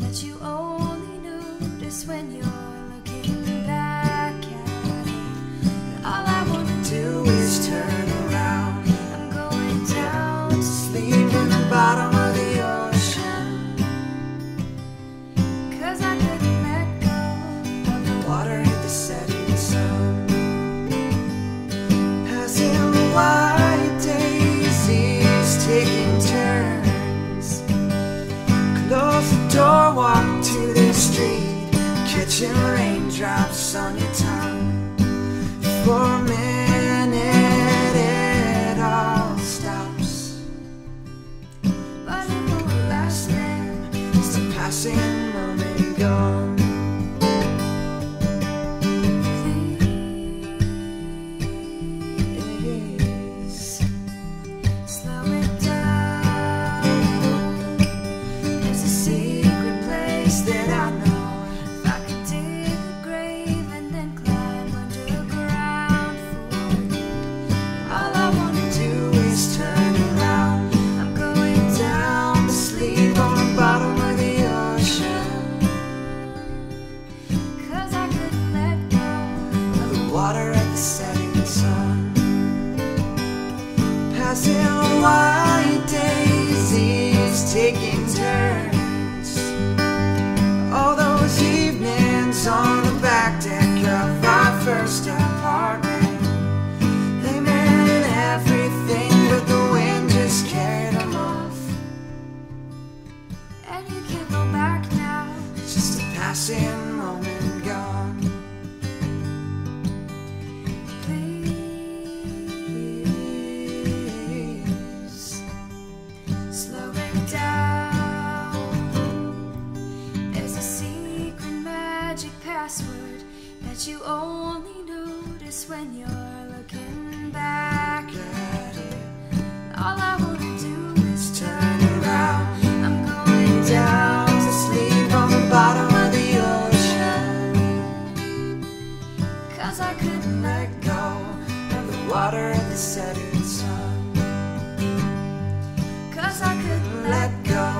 that you only notice when you're looking back at it. But all I want to do is turn around. I'm going down to sleep in the bottom of the ocean, 'cause I couldn't let go of the water hit the setting sun, passing the white daisies, taking turns. Close the door, walk to the street, catching raindrops on your tongue. For a minute it all stops, but it won't last then. It's a passing moment gone. Water at the setting sun, passing white daisies, taking turns. All those evenings on the back deck of our first apartment, they meant everything, but the wind just carried them off. And you can't go back now, it's just a passing moment gone. That you only notice when you're looking back at it. All I want to do is turn around. I'm going down to sleep on the bottom of the ocean, 'cause I couldn't let go of the water at the setting sun, 'cause I couldn't let go.